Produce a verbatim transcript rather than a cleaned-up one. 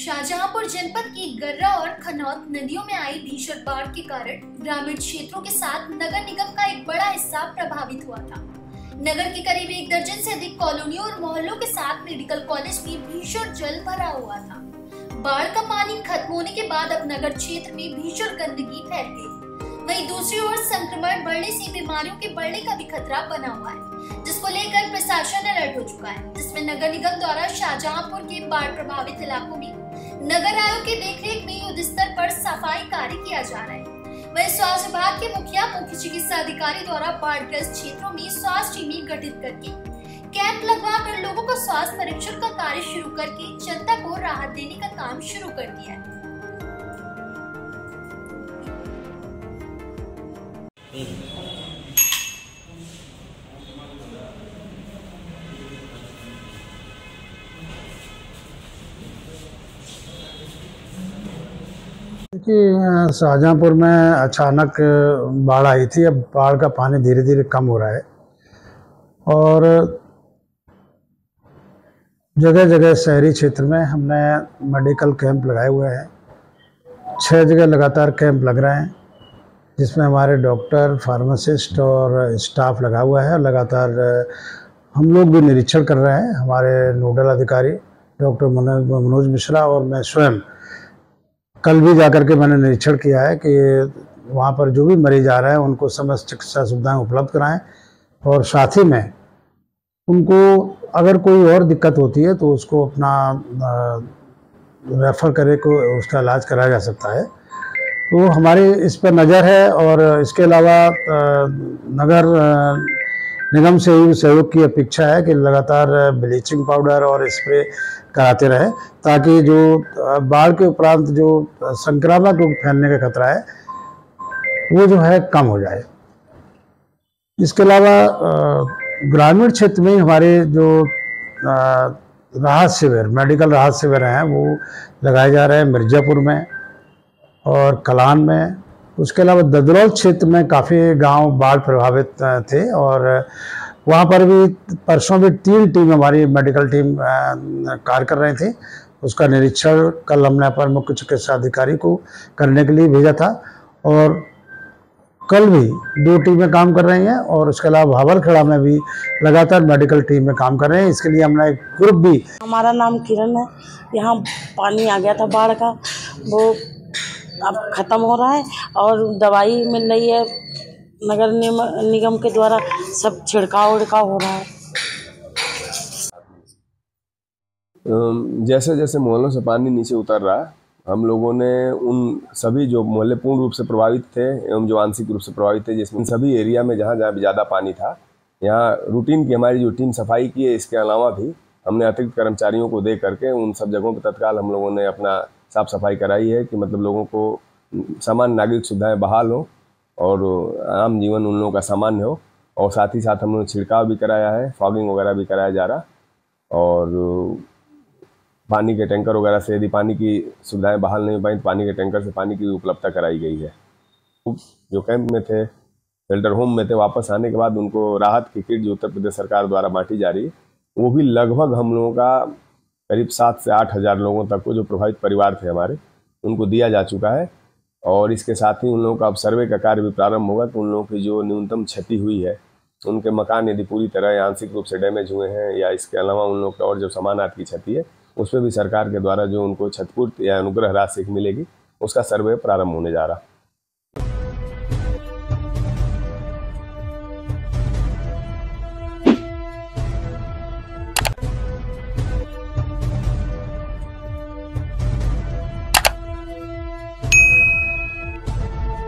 शाहजहांपुर जनपद की गर्रा और खनौत नदियों में आई भीषण बाढ़ के कारण ग्रामीण क्षेत्रों के साथ नगर निगम का एक बड़ा हिस्सा प्रभावित हुआ था। नगर के करीब एक दर्जन से अधिक कॉलोनियों और मोहल्लों के साथ मेडिकल कॉलेज में भीषण जल भरा हुआ था। बाढ़ का पानी खत्म होने के बाद अब नगर क्षेत्र में भीषण गंदगी फैल गई। वहीं दूसरी ओर संक्रमण बढ़ने से बीमारियों के बढ़ने का भी खतरा बना हुआ है, जिसको लेकर प्रशासन अलर्ट हो चुका है, जिसमें नगर निगम द्वारा शाहजहांपुर के बाढ़ प्रभावित इलाकों में नगर आयोग की देखरेख में युद्ध स्तर पर सफाई कार्य किया जा रहा है। वहीं स्वास्थ्य विभाग के मुखिया मुख्य चिकित्सा अधिकारी द्वारा बाढ़ग्रस्त क्षेत्रों में स्वास्थ्य टीमें गठित करके कैंप लगवा कर लोगों को स्वास्थ्य परीक्षण का कार्य शुरू करके जनता को राहत देने का काम शुरू कर दिया है। कि शाहजहांपुर में अचानक बाढ़ आई थी। अब बाढ़ का पानी धीरे धीरे कम हो रहा है और जगह जगह शहरी क्षेत्र में हमने मेडिकल कैंप लगाए हुए हैं। छः जगह लगातार कैंप लग रहे हैं, जिसमें हमारे डॉक्टर, फार्मासिस्ट और स्टाफ लगा हुआ है। लगातार हम लोग भी निरीक्षण कर रहे हैं। हमारे नोडल अधिकारी डॉक्टर मनोज मिश्रा और मैं स्वयं कल भी जाकर के मैंने निरीक्षण किया है कि वहाँ पर जो भी मरीज आ रहे हैं उनको समस्त चिकित्सा सुविधाएं उपलब्ध कराएं और साथ ही में उनको अगर कोई और दिक्कत होती है तो उसको अपना रेफ़र करे को उसका इलाज कराया जा सकता है। तो हमारी इस पर नज़र है और इसके अलावा नगर निगम से ही सहयोग की अपेक्षा है कि लगातार ब्लीचिंग पाउडर और स्प्रे कराते रहे, ताकि जो बाढ़ के उपरांत जो संक्रामक रोग फैलने का खतरा है वो जो है कम हो जाए। इसके अलावा ग्रामीण क्षेत्र में हमारे जो राहत शिविर, मेडिकल राहत शिविर हैं वो लगाए जा रहे हैं मिर्ज़ापुर में और कलान में। उसके अलावा ददरोल क्षेत्र में काफ़ी गांव बाढ़ प्रभावित थे और वहां पर भी परसों भी तीन टीम हमारी मेडिकल टीम कार्य कर रही थी। उसका निरीक्षण कल हमने अपर मुख्य चिकित्सा अधिकारी को करने के लिए भेजा था और कल भी दो टीमें काम कर रही हैं और उसके अलावा भावलखेड़ा में भी लगातार मेडिकल टीम में काम कर रहे हैं। इसके लिए हमने एक ग्रुप भी। हमारा नाम किरण है। यहाँ पानी आ गया था बाढ़ का, वो अब ख़त्म हो रहा है और दवाई मिल रही है। नगर निगम के द्वारा सब छिड़काव उड़काव हो रहा है। जैसे जैसे मोहल्लों से पानी नीचे उतर रहा है, हम लोगों ने उन सभी जो मोहल्ले पूर्ण रूप से प्रभावित थे एवं जो आंशिक रूप से प्रभावित थे, जिसमें सभी एरिया में जहाँ जहाँ भी ज़्यादा पानी था, यहाँ रूटीन की हमारी जो टीम सफाई की है, इसके अलावा भी हमने अतिरिक्त कर्मचारियों को दे करके उन सब जगहों पर तत्काल हम लोगों ने अपना साफ सफाई कराई है कि मतलब लोगों को सामान्य नागरिक सुविधाएं बहाल हो और आम जीवन उन लोगों का सामान्य हो। और साथ ही साथ हम लोगों ने छिड़काव भी कराया है, फॉगिंग वगैरह भी कराया जा रहा और पानी के टैंकर वगैरह से यदि पानी की सुविधाएं बहाल नहीं हो पाई तो पानी के टैंकर से पानी की उपलब्धता कराई गई है। जो कैंप में थे, शेल्टर होम में थे, वापस आने के बाद उनको राहत की किट जो उत्तर प्रदेश सरकार द्वारा बांटी जा रही है, वो भी लगभग हम लोगों का करीब सात से आठ हज़ार लोगों तक को जो प्रभावित परिवार थे हमारे, उनको दिया जा चुका है। और इसके साथ ही उन लोगों का अब सर्वे का कार्य भी प्रारंभ होगा कि उन लोगों की जो न्यूनतम क्षति हुई है, उनके मकान यदि पूरी तरह आंशिक रूप से डैमेज हुए हैं या इसके अलावा उन लोगों का और जो सामानार्थ की क्षति है, उस पर भी सरकार के द्वारा जो उनको क्षतिपूर्ति या अनुग्रह राशि मिलेगी, उसका सर्वे प्रारंभ होने जा रहा है।